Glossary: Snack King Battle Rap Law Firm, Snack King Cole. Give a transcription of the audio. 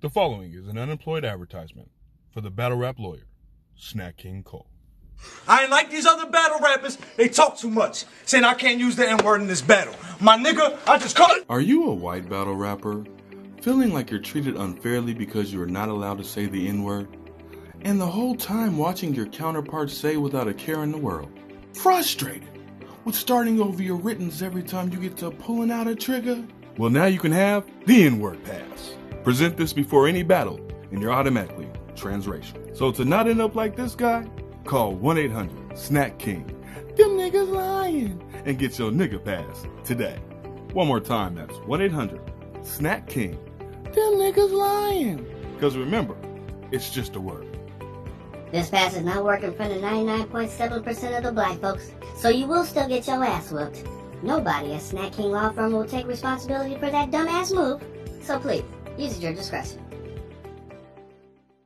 The following is an unemployed advertisement for the battle rap lawyer, Snack King Cole. I ain't like these other battle rappers. They talk too much, saying I can't use the N-word in this battle. My nigga, I just call it. Are you a white battle rapper, feeling like you're treated unfairly because you are not allowed to say the N-word? And the whole time watching your counterparts say without a care in the world. Frustrated with starting over your writtens every time you get to pulling out a trigger? Well, now you can have the N-word pass. Present this before any battle, and you're automatically transracial. So to not end up like this guy, call 1-800-SNACK-KING. Them niggas lying. And get your nigga pass today. One more time, that's 1-800-SNACK-KING. Them niggas lying. Because remember, it's just a word. This pass is not working for the 99.7% of the black folks, so you will still get your ass whooped. Nobody at Snack King Law Firm will take responsibility for that dumbass move, so please, use your discretion.